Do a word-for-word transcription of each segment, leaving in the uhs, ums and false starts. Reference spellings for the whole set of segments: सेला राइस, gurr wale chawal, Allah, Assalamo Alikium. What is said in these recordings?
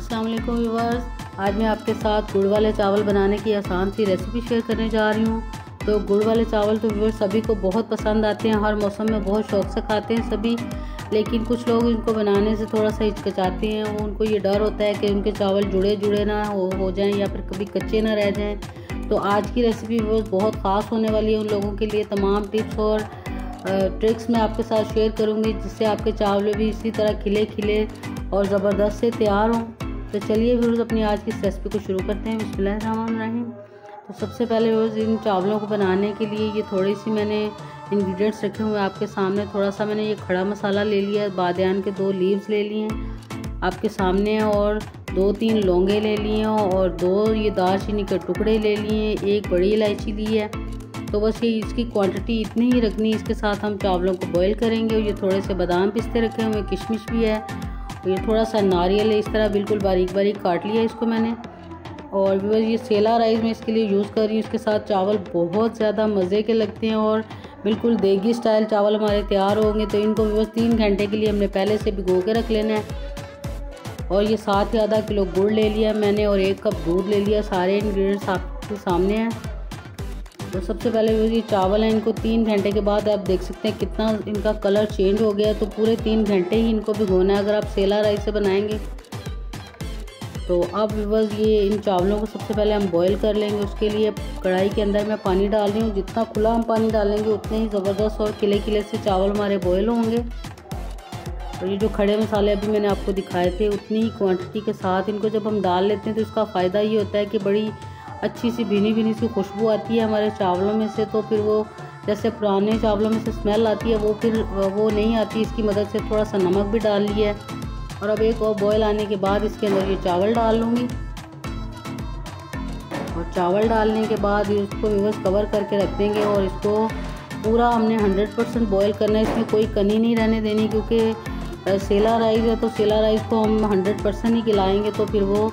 अस्सलाम वालेकुम व्यूअर्स, आज मैं आपके साथ गुड़ वाले चावल बनाने की आसान सी रेसिपी शेयर करने जा रही हूँ। तो गुड़ वाले चावल तो व्यूअर्स सभी को बहुत पसंद आते हैं, हर मौसम में बहुत शौक़ से खाते हैं सभी। लेकिन कुछ लोग इनको बनाने से थोड़ा सा हिचकिचाते हैं, उनको ये डर होता है कि उनके चावल जुड़े जुड़े ना हो हो जाएँ या फिर कभी कच्चे ना रह जाएँ। तो आज की रेसिपी व्यूअर्स बहुत ख़ास होने वाली है उन लोगों के लिए। तमाम टिप्स और ट्रिक्स मैं आपके साथ शेयर करूँगी जिससे आपके चावल भी इसी तरह खिले खिले और ज़बरदस्त से तैयार हों। तो चलिए व्यूअर्स अपनी आज की इस रेसिपी को शुरू करते हैं। बिस्मिल्लाहिर्रहमानिर्रहीम। तो सबसे पहले व्यूअर्स इन चावलों को बनाने के लिए ये थोड़ी सी मैंने इंग्रेडिएंट्स रखे हुए हैं आपके सामने। थोड़ा सा मैंने ये खड़ा मसाला ले लिया है, बादयान के दो लीव्स ले लिए हैं आपके सामने, और दो तीन लौंगे ले लिए हैं, और दो ये दालचीनी के टुकड़े ले लिए हैं, एक बड़ी इलायची ली है। तो बस ये इसकी क्वांटिटी इतनी ही रखनी है। इसके साथ हम चावलों को बॉईल करेंगे। ये थोड़े से बादाम पिस्ते रखे हुए, किशमिश भी है, ये थोड़ा सा नारियल है, इस तरह बिल्कुल बारीक बारीक काट लिया इसको मैंने। और व्यूअर्स ये सेला राइस मैं इसके लिए यूज़ कर रही हूँ। इसके साथ चावल बहुत ज़्यादा मज़े के लगते हैं और बिल्कुल देगी स्टाइल चावल हमारे तैयार होंगे। तो इनको व्यूअर्स तीन घंटे के लिए हमने पहले से भिगो के रख लेना है। और ये साथ ही आधा किलो गुड़ ले लिया मैंने और एक कप दूध ले लिया। सारे इन्ग्रीडियंट्स आपके सामने हैं। तो सबसे पहले व्यूअर्स ये चावल हैं, इनको तीन घंटे के बाद आप देख सकते हैं कितना इनका कलर चेंज हो गया है। तो पूरे तीन घंटे ही इनको भिगोना है अगर आप सेला राइस से बनाएंगे तो। अब व्यूअर्स ये इन चावलों को सबसे पहले हम बॉईल कर लेंगे। उसके लिए कढ़ाई के अंदर मैं पानी डाल रही हूँ। जितना खुला हम पानी डालेंगे उतने ही ज़बरदस्त और खिले खिले से चावल हमारे बॉयल होंगे। और ये जो खड़े मसाले अभी मैंने आपको दिखाए थे उतनी ही क्वान्टिटी के साथ इनको जब हम डाल लेते हैं तो इसका फ़ायदा ये होता है कि बड़ी अच्छी सी भीनी भीनी सी खुशबू आती है हमारे चावलों में से। तो फिर वो जैसे पुराने चावलों में से स्मेल आती है वो फिर वो नहीं आती। इसकी मदद से थोड़ा सा नमक भी डाल लिया है। और अब एक और बॉयल आने के बाद इसके अंदर ये चावल डाल लूँगी। और चावल डालने के बाद इसको व्यूअर्स कवर करके रख देंगे और इसको पूरा हमने हंड्रेड परसेंट बॉयल करना है। इसमें कोई कनी नहीं रहने देनी क्योंकि सेला राइस है तो सेला राइस को हम हंड्रेड परसेंट ही खिलाएँगे। तो फिर वो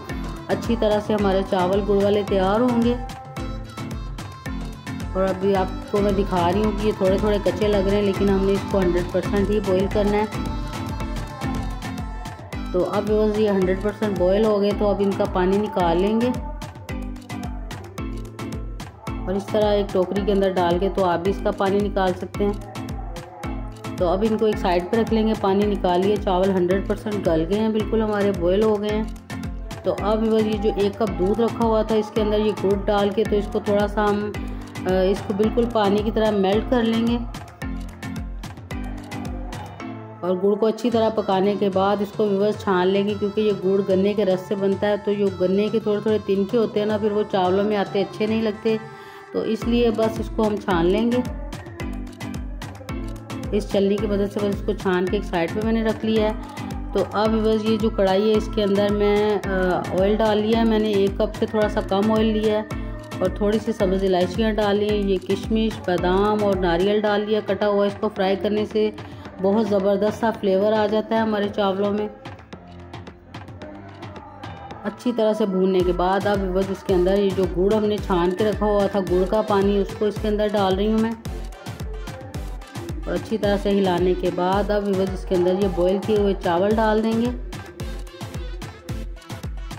अच्छी तरह से हमारे चावल गुड़ वाले तैयार होंगे। और अभी आपको मैं दिखा रही हूँ कि ये थोड़े थोड़े कच्चे लग रहे हैं लेकिन हमने इसको हंड्रेड परसेंट ही बॉईल करना है। तो अब बस ये हंड्रेड परसेंट बॉयल हो गए। तो अब इनका पानी निकाल लेंगे और इस तरह एक टोकरी के अंदर डाल के, तो आप भी इसका पानी निकाल सकते हैं। तो अब इनको एक साइड पर रख लेंगे। पानी निकालिए, चावल हंड्रेड परसेंट गल गए हैं, बिल्कुल हमारे बॉयल हो गए हैं। तो अब व्यूअर्स ये जो एक कप दूध रखा हुआ था इसके अंदर ये गुड़ डाल के, तो इसको थोड़ा सा हम इसको बिल्कुल पानी की तरह मेल्ट कर लेंगे। और गुड़ को अच्छी तरह पकाने के बाद इसको व्यूअर्स छान लेंगे क्योंकि ये गुड़ गन्ने के रस से बनता है। तो ये गन्ने के थोड़े थोड़े तिनके होते हैं ना, फिर वो चावलों में आते अच्छे नहीं लगते। तो इसलिए बस इसको हम छान लेंगे। इस छलनी की मदद से बस इसको छान के एक साइड पर मैंने रख लिया है। तो अब बस ये जो कढ़ाई है इसके अंदर मैं ऑयल डाल लिया है मैंने, एक कप से थोड़ा सा कम ऑयल लिया है। और थोड़ी सी सब्ज़ इलायचियाँ डाली, ये किशमिश, बादाम और नारियल डाल लिया कटा हुआ। इसको फ्राई करने से बहुत ज़बरदस्त सा फ्लेवर आ जाता है हमारे चावलों में। अच्छी तरह से भूनने के बाद अब बस इसके अंदर ये जो गुड़ हमने छान के रखा हुआ था, गुड़ का पानी, उसको इसके अंदर डाल रही हूँ मैं। और अच्छी तरह से हिलाने के बाद अब व्यूअर्स इसके अंदर ये बॉईल किए हुए चावल डाल देंगे।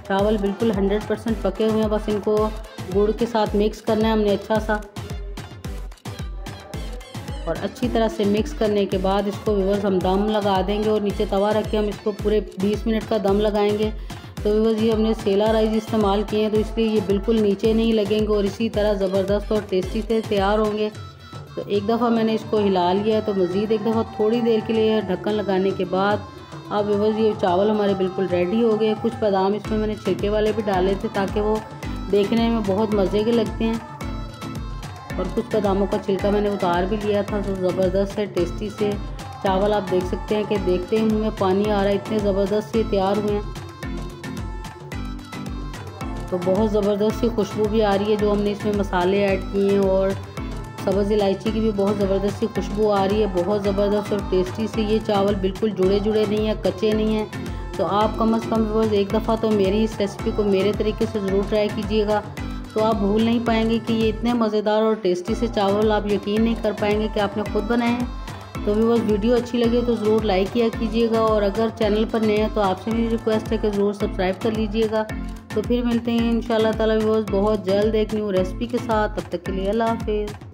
चावल बिल्कुल हंड्रेड परसेंट पके हुए हैं, बस इनको गुड़ के साथ मिक्स करना है हमने अच्छा सा। और अच्छी तरह से मिक्स करने के बाद इसको व्यूअर्स हम दम लगा देंगे। और नीचे तवा रख के हम इसको पूरे बीस मिनट का दम लगाएंगे। तो व्यूअर्स ये हमने सेला राइस इस्तेमाल किए हैं तो इसलिए ये बिल्कुल नीचे नहीं लगेंगे और इसी तरह ज़बरदस्त और टेस्टी से तैयार होंगे। तो एक दफ़ा मैंने इसको हिला लिया। तो मज़ीद एक दफ़ा थोड़ी देर के लिए ढक्कन लगाने के बाद अब व्यूअर्स ये चावल हमारे बिल्कुल रेडी हो गए। कुछ बादाम इसमें मैंने छिलके वाले भी डाले थे ताकि वो देखने में बहुत मज़े के लगते हैं। और कुछ बादामों का छिलका मैंने उतार भी लिया था। तो ज़बरदस्त है टेस्टी से चावल आप देख सकते हैं कि देखते ही मुँह में पानी आ रहा है, इतने ज़बरदस्त से तैयार हुए हैं। तो बहुत ज़बरदस्त सी खुशबू भी आ रही है जो हमने इसमें मसाले ऐड किए हैं। और सब्ज़ इलायची की भी बहुत ज़बरदस्त सी खुशबू आ रही है। बहुत ज़बरदस्त और टेस्टी से ये चावल बिल्कुल जुड़े जुड़े नहीं हैं, कच्चे नहीं हैं। तो आप कम अज़ कम व्यूअर्स एक दफ़ा तो मेरी इस रेसिपी को मेरे तरीके से ज़रूर ट्राई कीजिएगा। तो आप भूल नहीं पाएंगे कि ये इतने मज़ेदार और टेस्टी से चावल आप यकीन नहीं कर पाएंगे कि आपने ख़ुद बनाए हैं। तो तो व्यूअर्स वीडियो अच्छी लगे तो ज़रूर लाइक किया कीजिएगा और अगर चैनल पर नए हैं तो आपसे मेरी रिक्वेस्ट है कि ज़रूर सब्सक्राइब कर लीजिएगा। तो फिर मिलते हैं इंशाल्लाह ताला व्यूअर्स बहुत जल्द एक न्यू रेसिपी के साथ। तब तक के लिए अल्लाह हाफिज़।